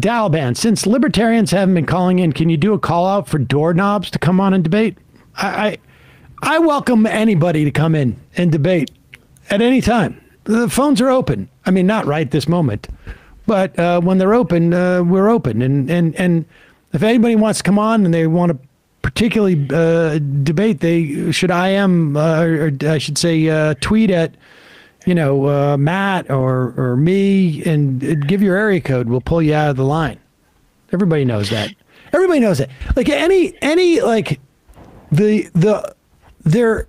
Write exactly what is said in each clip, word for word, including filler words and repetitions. Dow ban. Since libertarians haven't been calling in, can you do a call out for doorknobs to come on and debate? I, I, I welcome anybody to come in and debate at any time. The phones are open. I mean, not right this moment, but uh, when they're open, uh, we're open. And, and, and if anybody wants to come on and they want to particularly uh, debate, they should I M, uh, or I should say uh, tweet at, you know, uh, Matt or, or me, and give your area code. We'll pull you out of the line. Everybody knows that. Everybody knows that. Like any, any, like the, the, there,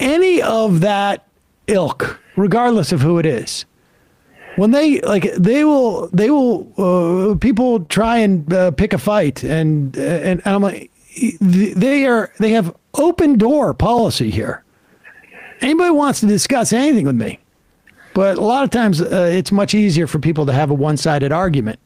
any of that ilk, regardless of who it is, when they, like, they will, they will, uh, people try and uh, pick a fight, and, uh, and, and I'm like, they are, they have open door policy here. Anybody wants to discuss anything with me, but a lot of times uh, it's much easier for people to have a one-sided argument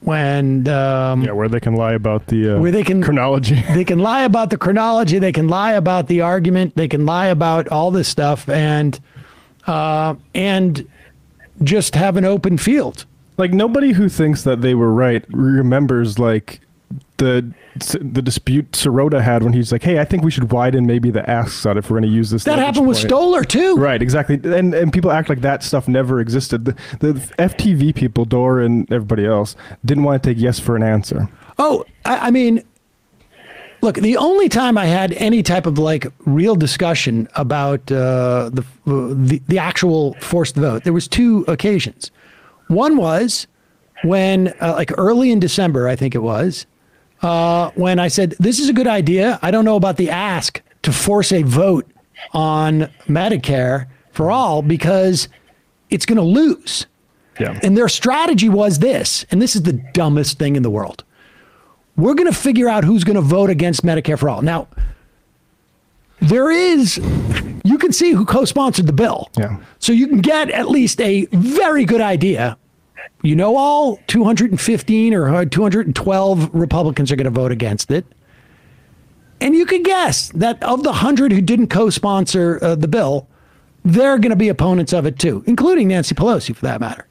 when um, yeah, where they can lie about the uh, where they can chronology. They can lie about the chronology. They can lie about the argument. They can lie about all this stuff, and uh, and just have an open field. Like, nobody who thinks that they were right remembers like the. the dispute Sirota had when he's like, hey, I think we should widen maybe the asks on if we're going to use this. That happened with point. Stoller too. Right, exactly. And and people act like that stuff never existed. The, the F T V people, Dorr and everybody else, didn't want to take yes for an answer. Oh, I, I mean, look, the only time I had any type of like real discussion about uh, the, the, the actual forced vote, there was two occasions. One was when uh, like early in December, I think it was, Uh, when I said, this is a good idea. I don't know about the ask to force a vote on Medicare for all because it's going to lose. Yeah. And their strategy was this, and this is the dumbest thing in the world. We're going to figure out who's going to vote against Medicare for all. Now, there is, you can see who co-sponsored the bill. Yeah. So you can get at least a very good idea. You know, all two hundred fifteen or two hundred twelve Republicans are going to vote against it. And you can guess that of the one hundred who didn't co-sponsor uh, the bill, they're going to be opponents of it too, including Nancy Pelosi for that matter.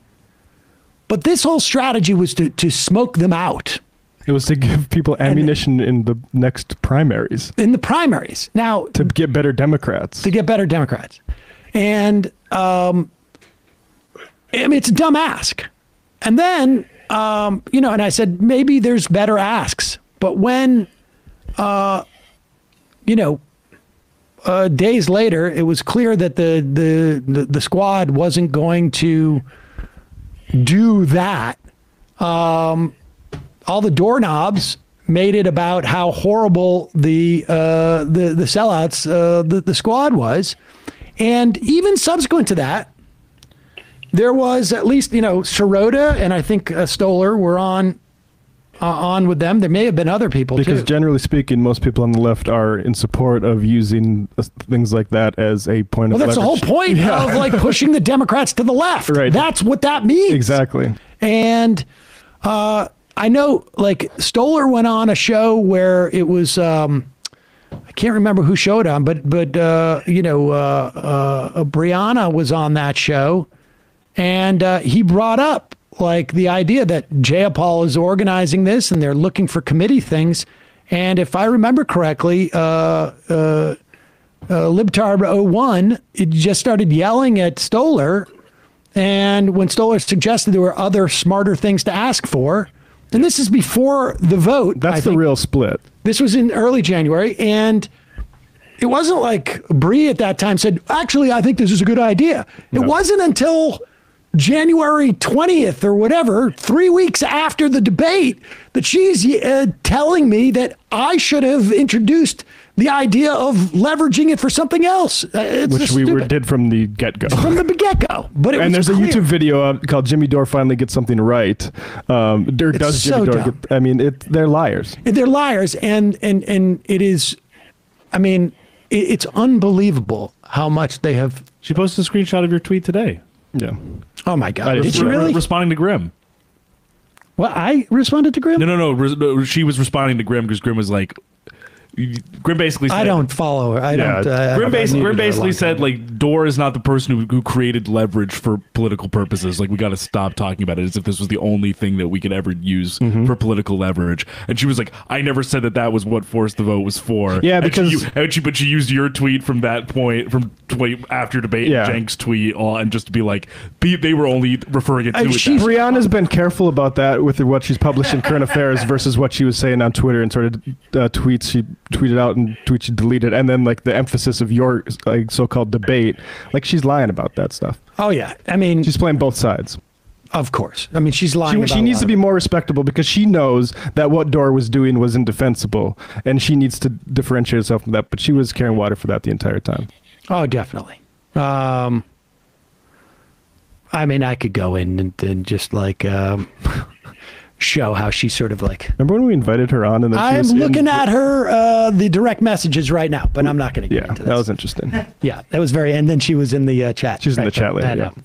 But this whole strategy was to, to smoke them out. It was to give people ammunition and, in the next primaries. In the primaries. Now, to get better Democrats. To get better Democrats. And um, I mean, it's a dumb ask. And then, um, you know, and I said, maybe there's better asks. But when, uh, you know, uh, days later, it was clear that the, the, the, the squad wasn't going to do that. Um, all the doorknobs made it about how horrible the, uh, the, the sellouts, uh, the, the squad was. And even subsequent to that, there was at least, you know, Sirota and I think uh, Stoller were on uh, on with them. There may have been other people, because too. Generally speaking, most people on the left are in support of using things like that as a point well, of leverage. Well, that's the whole point yeah. of like pushing the Democrats to the left. Right. That's what that means. Exactly. And uh, I know like Stoller went on a show where it was, um, I can't remember who showed on, but, but uh, you know, uh, uh, Briahna was on that show. And uh, he brought up like the idea that Jayapal is organizing this and they're looking for committee things. And if I remember correctly, uh, uh, uh, Libtar zero one, it just started yelling at Stoller. And when Stoller suggested there were other smarter things to ask for, and this is before the vote. That's I the think. real split. This was in early January. And it wasn't like Bree at that time said, actually, I think this is a good idea. No. It wasn't until January twentieth or whatever, three weeks after the debate, that she's uh, telling me that I should have introduced the idea of leveraging it for something else. Uh, it's Which we were, did from the get-go. From the get-go. But it and was there's clear. a YouTube video uh, called Jimmy Dore Finally Gets Something Right. Um, Dirk it's does Jimmy so Dore get, I mean, it, they're liars. They're liars, and, and, and it is, I mean, it, it's unbelievable how much they have. She posted a screenshot of your tweet today. Yeah. Oh my God! Did you really? Responding to Grim. Well, I responded to Grim. No, no, no. Re she was responding to Grim because Grim was like, Grim basically said... I don't follow her. I yeah. don't... Uh, Grim, bas I Grim basically said, time. like, Dorr is not the person who, who created leverage for political purposes. Like, we got to stop talking about it as if this was the only thing that we could ever use mm-hmm. for political leverage. And she was like, I never said that that was what Force the Vote was for. Yeah, because... And she, and she, but she used your tweet from that point, from tweet after debate, yeah. Jenk's tweet, all, and just to be like, be, they were only referring it to... Brianna's been careful about that with what she's published in Current Affairs versus what she was saying on Twitter and sort of uh, tweets she... tweeted out and tweets she deleted, and then like the emphasis of your like so-called debate, like she's lying about that stuff. Oh yeah, I mean she's playing both sides. Of course, I mean she's lying. She, about she needs to be more respectable because she knows that what Dorr was doing was indefensible, and she needs to differentiate herself from that. But she was carrying water for that the entire time. Oh, definitely. Um, I mean, I could go in and, and just like. Um, show how she sort of like remember when we invited her on and then I'm looking in, at her uh the direct messages right now, but I'm not going to get yeah, into this. That was interesting. Yeah, that was very, and then she was in the uh, chat. She's right in the chat later. Yeah.